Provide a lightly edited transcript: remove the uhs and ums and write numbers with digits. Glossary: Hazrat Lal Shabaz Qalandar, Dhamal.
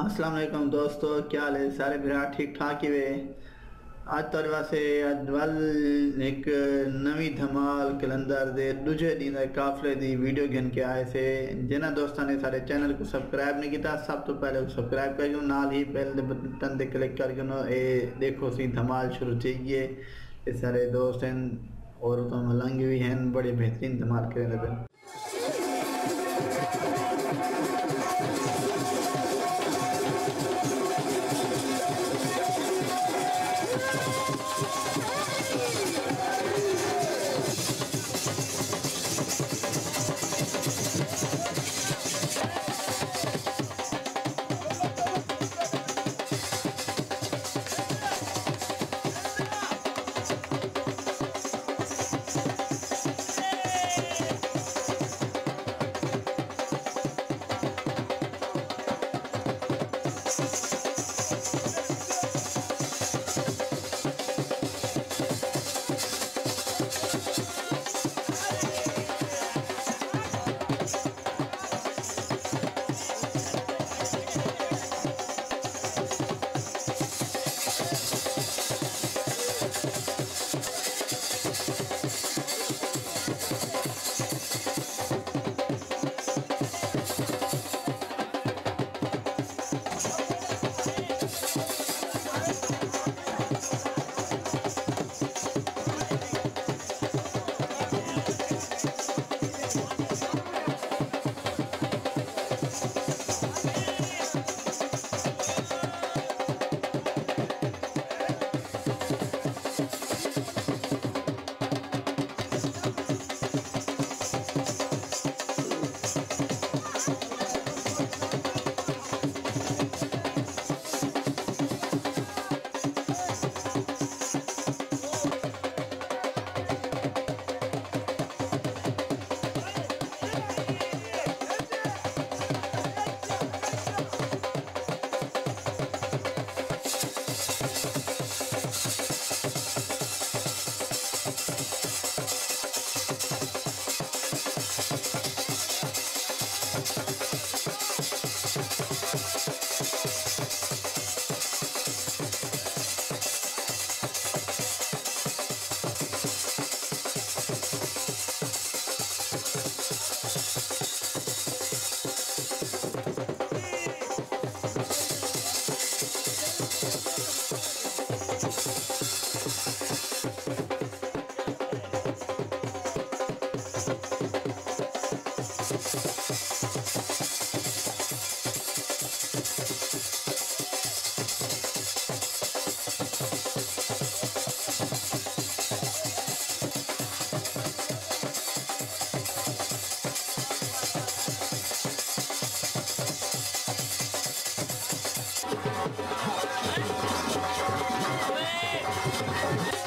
अस्सलाम वालेकुम दोस्तों, क्या हाल है सारे भरा ठीक ठाक ही वे। आज तरवा से अजवल एक नवी धमाल कलंदर दे दूजे दिन काफले दी वीडियो घन के आए से। जिन्ह दोस्तों ने सारे चैनल को सब्सक्राइब नहीं किया, सब तो पहले सब्सक्राइब कर दो, नाल ही बेल दे बटन दे क्लिक करके नो ए देखो सी धमाल शुरू चाहिए। ये सारे दोस्त हैं और तो मलंग भी हैं, बड़े बेहतरीन धमाल करें लगे। Hey!